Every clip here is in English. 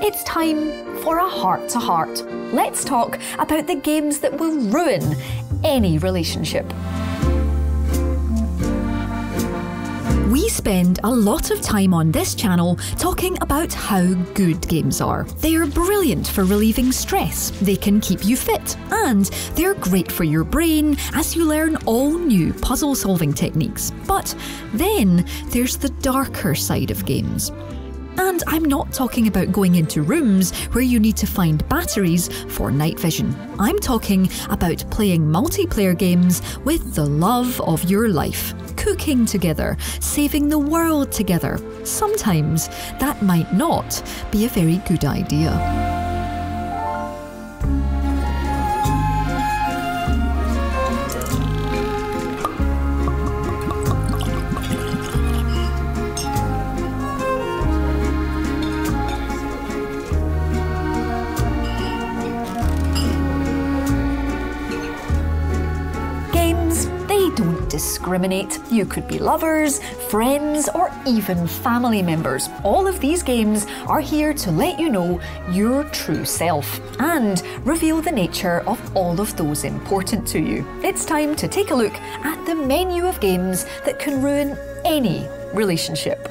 It's time for a heart-to-heart. Let's talk about the games that will ruin any relationship. We spend a lot of time on this channel talking about how good games are. They are brilliant for relieving stress, they can keep you fit, and they're great for your brain as you learn all new puzzle-solving techniques. But then there's the darker side of games. And I'm not talking about going into rooms where you need to find batteries for night vision. I'm talking about playing multiplayer games with the love of your life, cooking together, saving the world together. Sometimes that might not be a very good idea. Discriminate. You could be lovers, friends, or even family members. All of these games are here to let you know your true self and reveal the nature of all of those important to you. It's time to take a look at the menu of games that can ruin any relationship.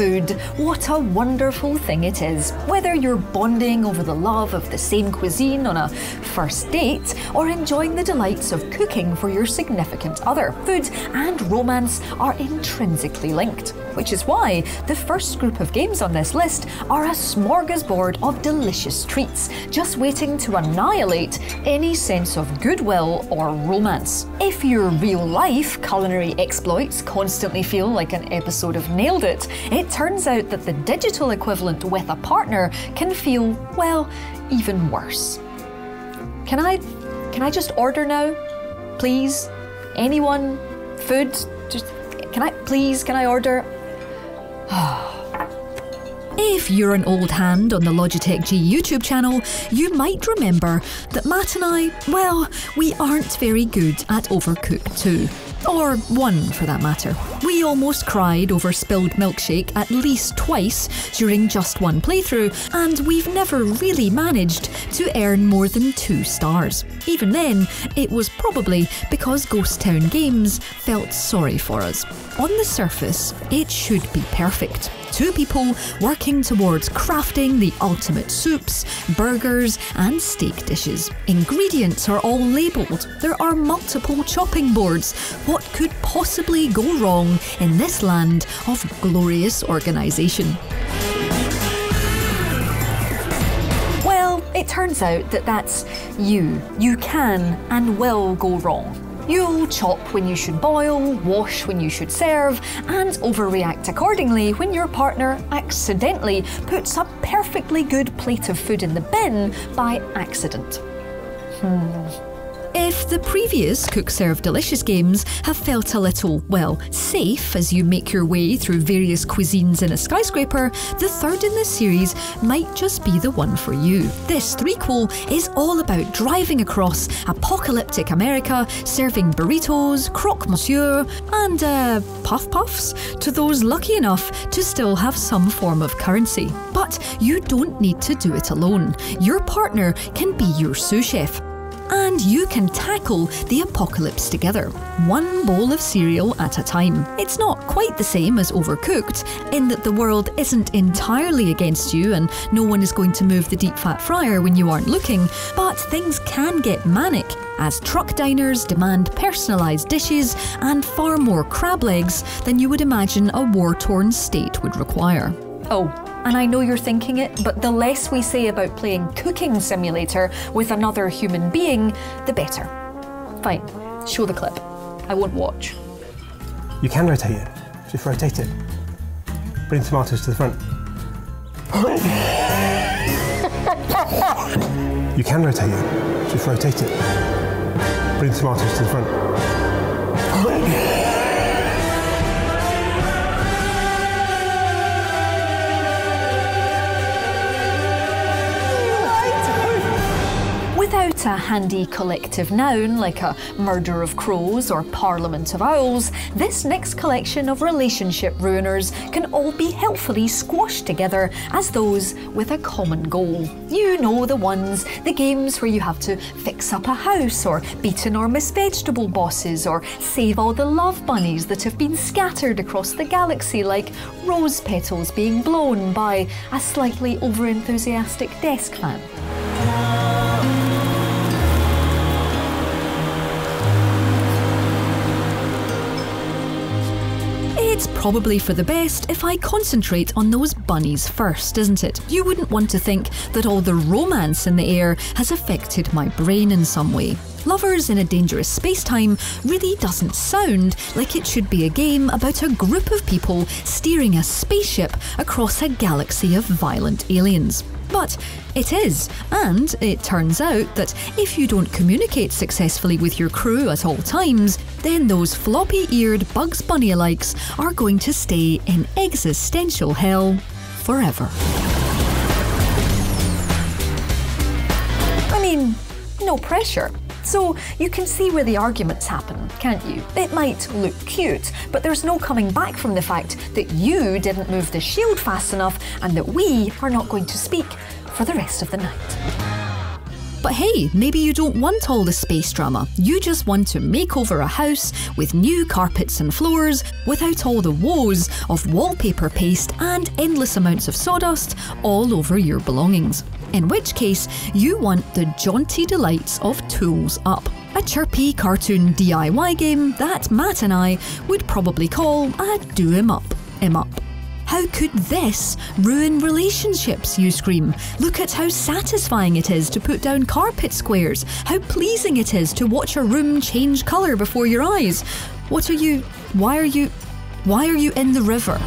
Food. What a wonderful thing it is. Whether you're bonding over the love of the same cuisine on a first date or enjoying the delights of cooking for your significant other, food and romance are intrinsically linked, which is why the first group of games on this list are a smorgasbord of delicious treats, just waiting to annihilate any sense of goodwill or romance. If your real-life culinary exploits constantly feel like an episode of Nailed It, it turns out that the digital equivalent with a partner can feel, well, even worse. Can I just order now? Please? Anyone? Food? Just, can I order? If you're an old hand on the Logitech G YouTube channel, you might remember that Matt and I, well, we aren't very good at Overcooked 2. Or 1 for that matter. We almost cried over spilled milkshake at least twice during just one playthrough, and we've never really managed to earn more than 2 stars. Even then, it was probably because Ghost Town Games felt sorry for us. On the surface, it should be perfect. 2 people working towards crafting the ultimate soups, burgers and steak dishes. Ingredients are all labelled. There are multiple chopping boards. What could possibly go wrong in this land of glorious organisation? Well, it turns out that that's you. You can and will go wrong. You'll chop when you should boil, wash when you should serve, and overreact accordingly when your partner accidentally puts a perfectly good plate of food in the bin by accident. If the previous Cook Serve Delicious games have felt a little, well, safe as you make your way through various cuisines in a skyscraper, the third in this series might just be the one for you. This threequel is all about driving across apocalyptic America, serving burritos, croque monsieur, and puff puffs to those lucky enough to still have some form of currency. But you don't need to do it alone. Your partner can be your sous chef, and you can tackle the apocalypse together, 1 bowl of cereal at a time. It's not quite the same as Overcooked, in that the world isn't entirely against you and no one is going to move the deep fat fryer when you aren't looking, but things can get manic as truck diners demand personalised dishes and far more crab legs than you would imagine a war-torn state would require. Oh, and I know you're thinking it, but the less we say about playing Cooking Simulator with another human being, the better. Fine, show the clip. I won't watch. You can rotate it. Just rotate it. Bring tomatoes to the front. You can rotate it. Just rotate it. Bring tomatoes to the front. at a handy collective noun like a murder of crows or parliament of owls, this next collection of relationship ruiners can all be helpfully squashed together as those with a common goal. You know the ones, the games where you have to fix up a house or beat an or miss vegetable bosses or save all the love bunnies that have been scattered across the galaxy like rose petals being blown by a slightly over-enthusiastic desk fan. It's probably for the best if I concentrate on those bunnies first, isn't it? You wouldn't want to think that all the romance in the air has affected my brain in some way. Lovers in a Dangerous Space-Time really doesn't sound like it should be a game about a group of people steering a spaceship across a galaxy of violent aliens. But it is, and it turns out that if you don't communicate successfully with your crew at all times, then those floppy-eared Bugs Bunny-alikes are going to stay in existential hell forever. I mean, no pressure. So you can see where the arguments happen, can't you? It might look cute, but there's no coming back from the fact that you didn't move the shield fast enough and that we are not going to speak for the rest of the night. But hey, maybe you don't want all the space drama. You just want to make over a house with new carpets and floors without all the woes of wallpaper paste and endless amounts of sawdust all over your belongings. In which case, you want the jaunty delights of Tools Up, a chirpy cartoon DIY game that Matt and I would probably call a do-em-up. How could this ruin relationships, you scream? Look at how satisfying it is to put down carpet squares, how pleasing it is to watch a room change colour before your eyes. Why are you in the river?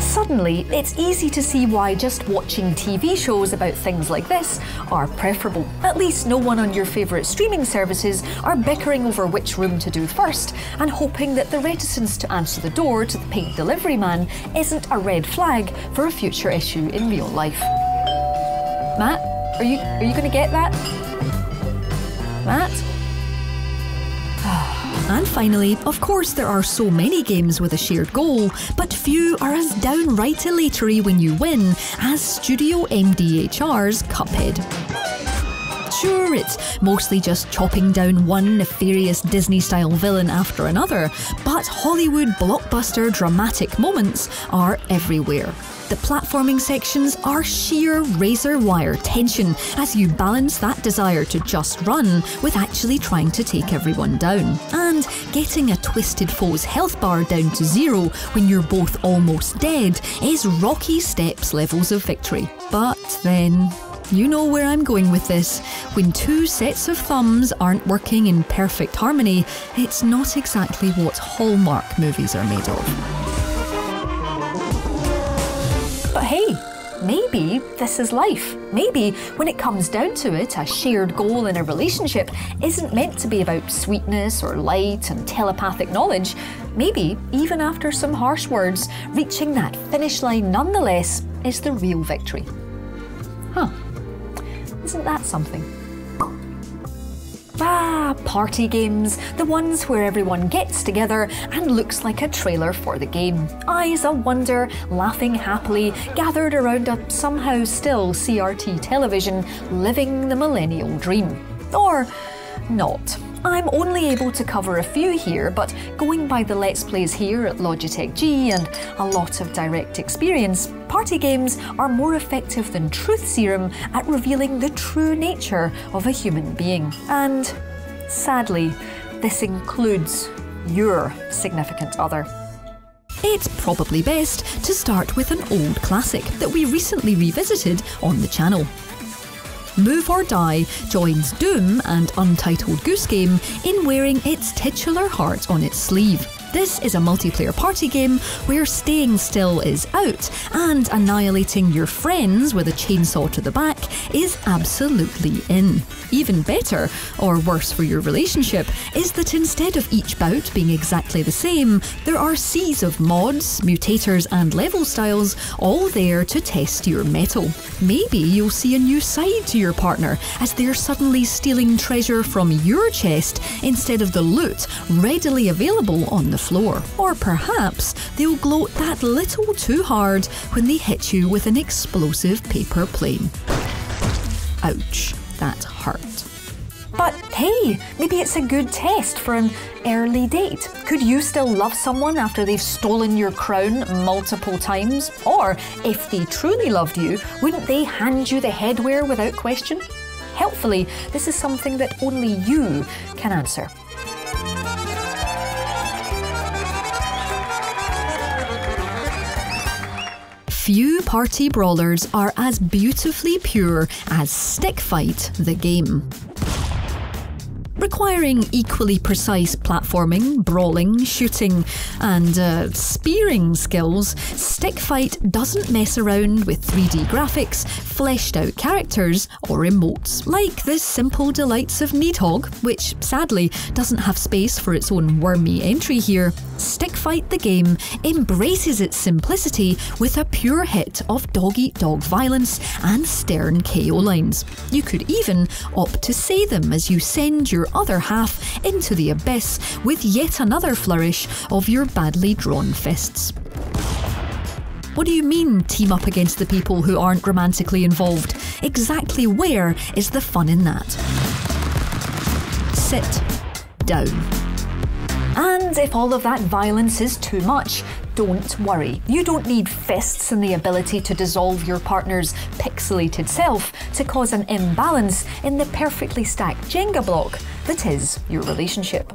Suddenly, it's easy to see why just watching TV shows about things like this are preferable. At least no one on your favourite streaming services are bickering over which room to do first and hoping that the reticence to answer the door to the pink delivery man isn't a red flag for a future issue in real life. Matt, are you going to get that? Matt? And finally, of course there are so many games with a shared goal, but few are as downright elatory when you win as Studio MDHR's Cuphead. Sure, it's mostly just chopping down one nefarious Disney-style villain after another, but Hollywood blockbuster dramatic moments are everywhere. The platforming sections are sheer razor-wire tension as you balance that desire to just run with actually trying to take everyone down. And getting a twisted foe's health bar down to zero when you're both almost dead is Rocky Steps levels of victory. But then, you know where I'm going with this. When two sets of thumbs aren't working in perfect harmony, it's not exactly what Hallmark movies are made of. But hey, maybe this is life. Maybe when it comes down to it, a shared goal in a relationship isn't meant to be about sweetness or light and telepathic knowledge. Maybe, even after some harsh words, reaching that finish line nonetheless is the real victory. Huh. Isn't that something? Ah, party games, the ones where everyone gets together and looks like a trailer for the game. Eyes awonder, laughing happily, gathered around a somehow still CRT television, living the millennial dream. Or not. I'm only able to cover a few here, but going by the Let's Plays here at Logitech G and a lot of direct experience, party games are more effective than truth serum at revealing the true nature of a human being. And sadly, this includes your significant other. It's probably best to start with an old classic that we recently revisited on the channel. Move or Die joins Doom and Untitled Goose Game in wearing its titular heart on its sleeve. This is a multiplayer party game where staying still is out and annihilating your friends with a chainsaw to the back is absolutely in. Even better, or worse for your relationship, is that instead of each bout being exactly the same, there are seas of mods, mutators and level styles all there to test your mettle. Maybe you'll see a new side to your partner as they're suddenly stealing treasure from your chest instead of the loot readily available on the floor. Or perhaps they'll gloat that little too hard when they hit you with an explosive paper plane. Ouch, that hurt. But hey, maybe it's a good test for an early date. Could you still love someone after they've stolen your crown multiple times? Or if they truly loved you, wouldn't they hand you the headwear without question? Helpfully, this is something that only you can answer. Few party brawlers are as beautifully pure as Stick Fight the game. Requiring equally precise platforming, brawling, shooting and spearing skills, Stick Fight doesn't mess around with 3D graphics, fleshed out characters or emotes, like the simple delights of Needhog, which sadly doesn't have space for its own wormy entry here. Stick Fight the game embraces its simplicity with a pure hit of dog-eat-dog violence and stern KO lines. You could even opt to say them as you send your other half into the abyss with yet another flourish of your badly drawn fists. What do you mean team up against the people who aren't romantically involved? Exactly where is the fun in that? Sit down. And if all of that violence is too much, don't worry. You don't need fists and the ability to dissolve your partner's pixelated self to cause an imbalance in the perfectly stacked Jenga block that is your relationship.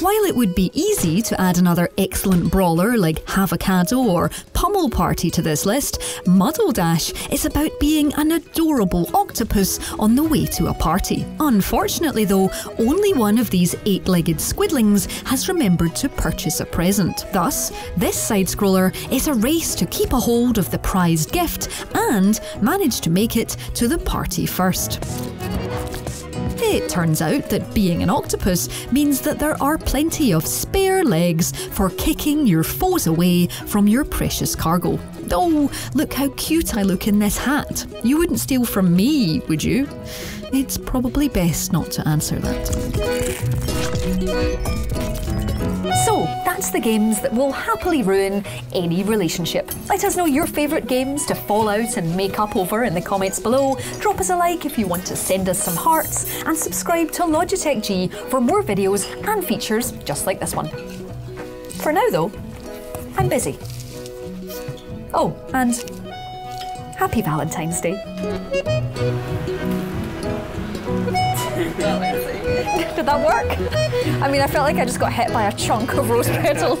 While it would be easy to add another excellent brawler like Havocado or Pummel Party to this list, Muddle Dash is about being an adorable octopus on the way to a party. Unfortunately though, only one of these eight-legged squidlings has remembered to purchase a present. Thus, this side-scroller is a race to keep a hold of the prized gift and manage to make it to the party first. It turns out that being an octopus means that there are plenty of spare legs for kicking your foes away from your precious cargo. Oh, look how cute I look in this hat. You wouldn't steal from me, would you? It's probably best not to answer that. So, that's the games that will happily ruin any relationship. Let us know your favourite games to fall out and make up over in the comments below. Drop us a like if you want to send us some hearts, and subscribe to Logitech G for more videos and features just like this one. For now though, I'm busy. Oh, and happy Valentine's Day. Did that work? I mean, I felt like I just got hit by a chunk of rose petals.